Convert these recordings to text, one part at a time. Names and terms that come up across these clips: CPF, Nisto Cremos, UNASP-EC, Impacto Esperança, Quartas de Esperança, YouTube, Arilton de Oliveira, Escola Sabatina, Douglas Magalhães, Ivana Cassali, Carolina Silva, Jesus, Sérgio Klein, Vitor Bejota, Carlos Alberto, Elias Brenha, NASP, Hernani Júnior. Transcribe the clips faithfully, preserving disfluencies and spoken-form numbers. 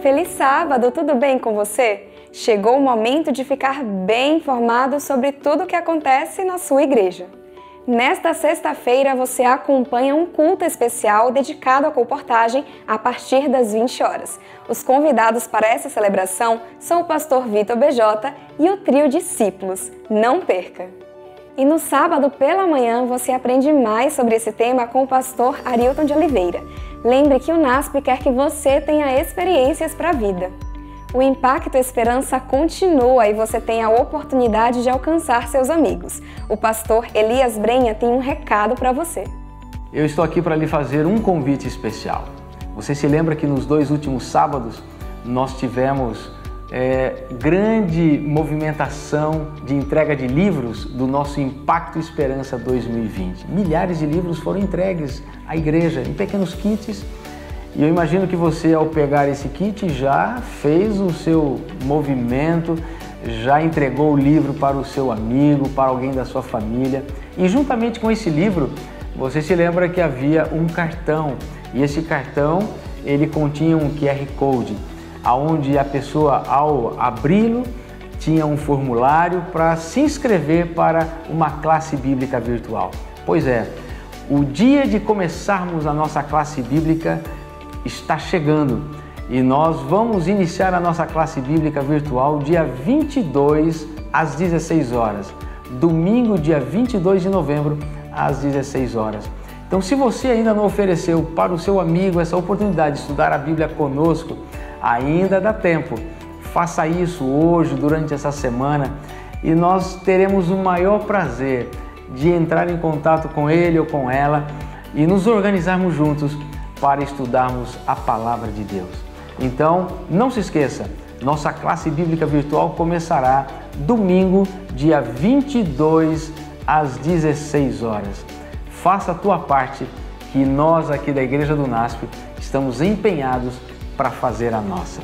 Feliz sábado, tudo bem com você? Chegou o momento de ficar bem informado sobre tudo o que acontece na sua igreja. Nesta sexta-feira você acompanha um culto especial dedicado à colportagem a partir das vinte horas. Os convidados para essa celebração são o pastor Vitor Bejota e o trio Discípulos. Não perca! E no sábado pela manhã você aprende mais sobre esse tema com o pastor Arilton de Oliveira. Lembre que o N A S P quer que você tenha experiências para a vida. O Impacto Esperança continua e você tem a oportunidade de alcançar seus amigos. O pastor Elias Brenha tem um recado para você. Eu estou aqui para lhe fazer um convite especial. Você se lembra que nos dois últimos sábados nós tivemos é, grande movimentação de entrega de livros do nosso Impacto Esperança dois mil e vinte. Milhares de livros foram entregues à igreja em pequenos kits. E eu imagino que você, ao pegar esse kit, já fez o seu movimento, já entregou o livro para o seu amigo, para alguém da sua família. E juntamente com esse livro, você se lembra que havia um cartão. E esse cartão, ele continha um Q R Code, onde a pessoa, ao abri-lo, tinha um formulário para se inscrever para uma classe bíblica virtual. Pois é, o dia de começarmos a nossa classe bíblica está chegando e nós vamos iniciar a nossa classe bíblica virtual dia vinte e dois às dezesseis horas, domingo dia vinte e dois de novembro às dezesseis horas. Então, se você ainda não ofereceu para o seu amigo essa oportunidade de estudar a Bíblia conosco, ainda dá tempo. Faça isso hoje, durante essa semana, e nós teremos o maior prazer de entrar em contato com ele ou com ela e nos organizarmos juntos para estudarmos a Palavra de Deus. Então, não se esqueça, nossa classe bíblica virtual começará domingo, dia vinte e dois, às dezesseis horas. Faça a tua parte, que nós aqui da Igreja do N A S P estamos empenhados para fazer a nossa.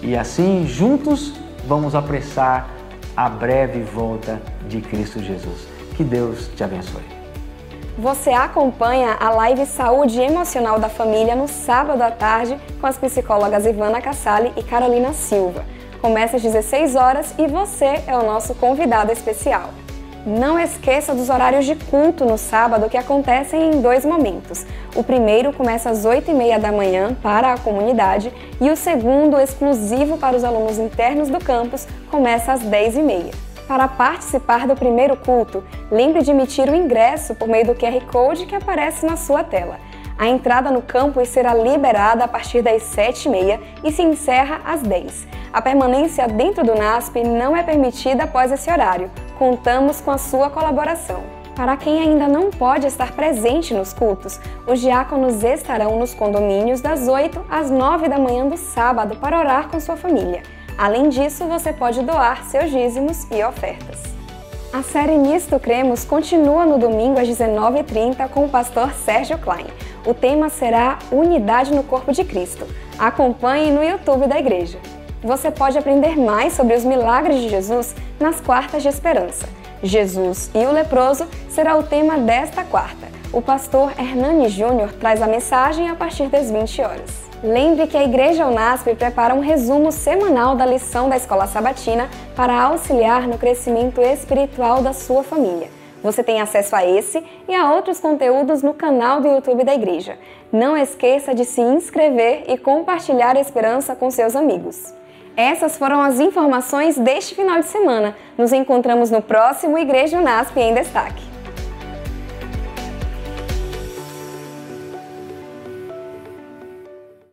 E assim, juntos, vamos apressar a breve volta de Cristo Jesus. Que Deus te abençoe. Você acompanha a live Saúde Emocional da Família no sábado à tarde com as psicólogas Ivana Cassali e Carolina Silva. Começa às dezesseis horas e você é o nosso convidado especial. Não esqueça dos horários de culto no sábado, que acontecem em dois momentos. O primeiro começa às oito e meia da manhã para a comunidade e o segundo, exclusivo para os alunos internos do campus, começa às dez e meia. Para participar do primeiro culto, lembre de emitir o ingresso por meio do Q R Code que aparece na sua tela. A entrada no campus será liberada a partir das sete e meia e se encerra às dez. A permanência dentro do N A S P não é permitida após esse horário. Contamos com a sua colaboração. Para quem ainda não pode estar presente nos cultos, os diáconos estarão nos condomínios das oito às nove da manhã do sábado para orar com sua família. Além disso, você pode doar seus dízimos e ofertas. A série Nisto Cremos continua no domingo às dezenove e trinta com o pastor Sérgio Klein. O tema será Unidade no Corpo de Cristo. Acompanhe no YouTube da igreja. Você pode aprender mais sobre os milagres de Jesus nas Quartas de Esperança. Jesus e o leproso será o tema desta quarta. O pastor Hernani Júnior traz a mensagem a partir das vinte horas. Lembre que a Igreja U N A S P prepara um resumo semanal da lição da Escola Sabatina para auxiliar no crescimento espiritual da sua família. Você tem acesso a esse e a outros conteúdos no canal do YouTube da Igreja. Não esqueça de se inscrever e compartilhar a esperança com seus amigos. Essas foram as informações deste final de semana. Nos encontramos no próximo Igreja U N A S P em Destaque.